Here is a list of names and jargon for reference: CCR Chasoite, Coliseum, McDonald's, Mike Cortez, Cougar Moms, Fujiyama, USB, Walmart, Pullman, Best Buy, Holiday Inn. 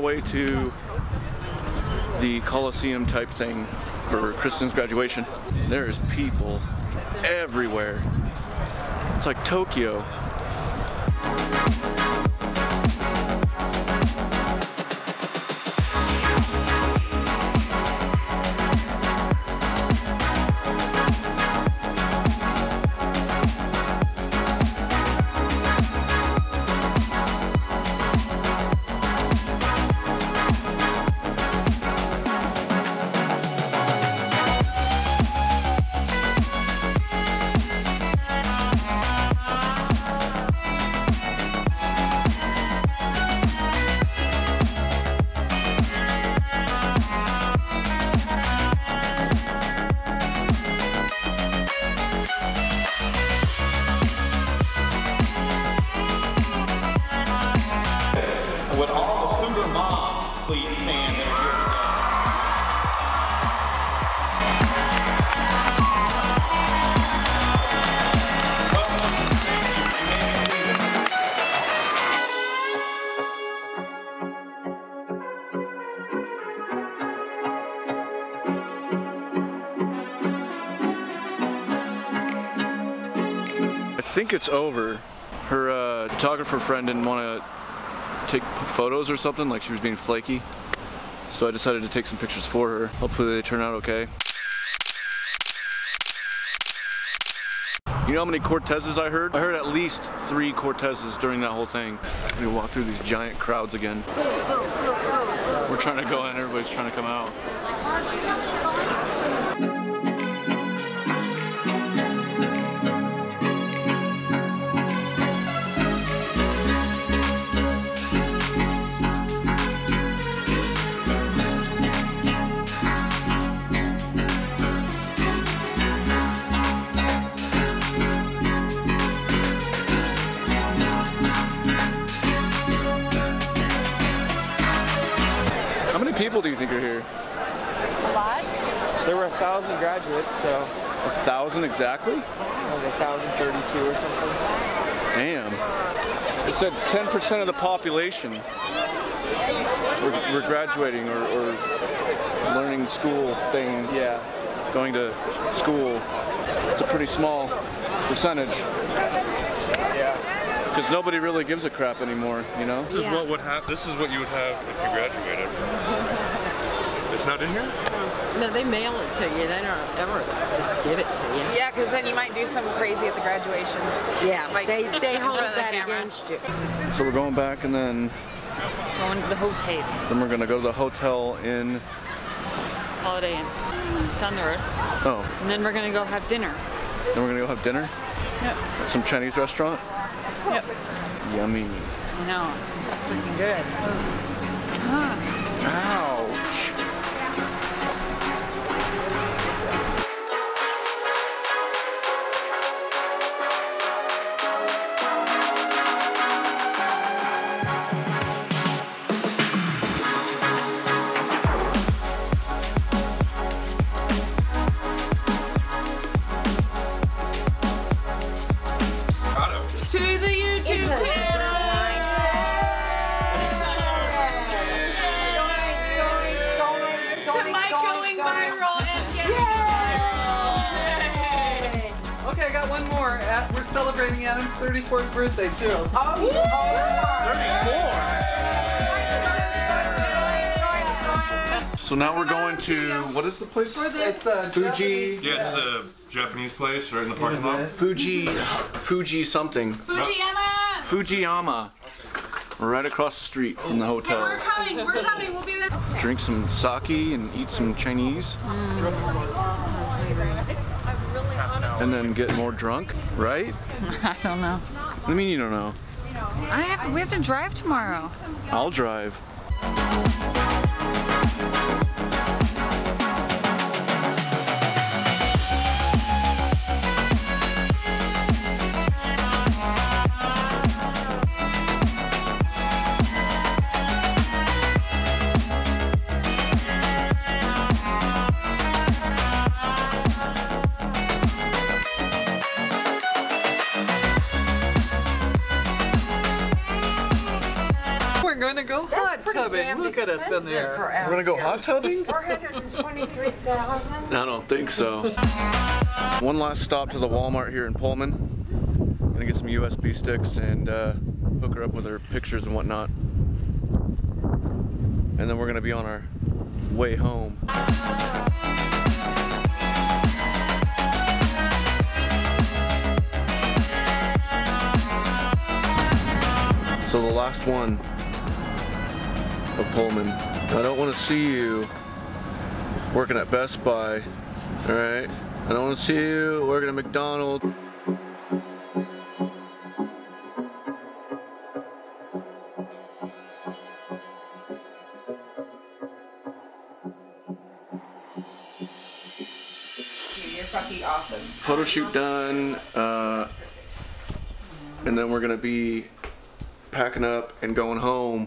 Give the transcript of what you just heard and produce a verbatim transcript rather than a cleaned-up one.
our way to the Coliseum type thing for Kristen's graduation. There's people everywhere. It's like Tokyo. Would all the Cougar Moms please stand and give it up? I think it's over. Her uh, photographer friend didn't want to take photos or something, like she was being flaky. So I decided to take some pictures for her. Hopefully they turn out okay. You know how many Cortezes I heard? I heard at least three Cortezes during that whole thing. We walk through these giant crowds again. We're trying to go in, everybody's trying to come out. How many people do you think are here? A lot. There were a thousand graduates, so. A thousand exactly? Like a thousand thirty-two or something. Damn. It said ten percent of the population were, were graduating or, or learning school things. Yeah. Going to school. It's a pretty small percentage. Yeah. Because nobody really gives a crap anymore, you know? This is yeah. what would happen. This is what you would have if you graduated. It's not in here? No, they mail it to you. They don't ever just give it to you. Yeah, because then you might do something crazy at the graduation. Yeah, like, they, they hold that camera. Against you. So we're going back and then... Going to the hotel. Then we're going to go to the hotel in... Holiday Inn. Down the road. Oh. And then we're going to go have dinner. Then we're going to go have dinner? Yep. At some Chinese restaurant? Yep. Yummy. I know. It's freaking good. It's tough. Ouch. We're celebrating Adam's thirty-fourth birthday too. Oh, thirty-four! Yeah. So now we're going to, what is the place? It's uh, Fuji. Japanese. Yeah, it's the Japanese place right in the parking lot. Fuji, Fuji something. Fujiyama. Fujiyama. Right across the street from the hotel. Hey, we're coming. We're coming. We'll be there. Drink some sake and eat some Chinese. Mm. And then get more drunk, right? I don't know. What do you mean you don't know? I have to, we have to drive tomorrow. I'll drive. We're gonna go hot. damn Look expensive at us in there. For out We're gonna go here. Hot tubbing? four hundred twenty-three thousand dollars. I don't think so. One last stop to the Walmart here in Pullman. Gonna get some U S B sticks and uh, hook her up with her pictures and whatnot. And then we're gonna be on our way home. So the last one of Pullman. I don't want to see you working at Best Buy, all right? I don't want to see you working at McDonald's. You're fucking awesome. Photo shoot done, uh, and then we're gonna be packing up and going home.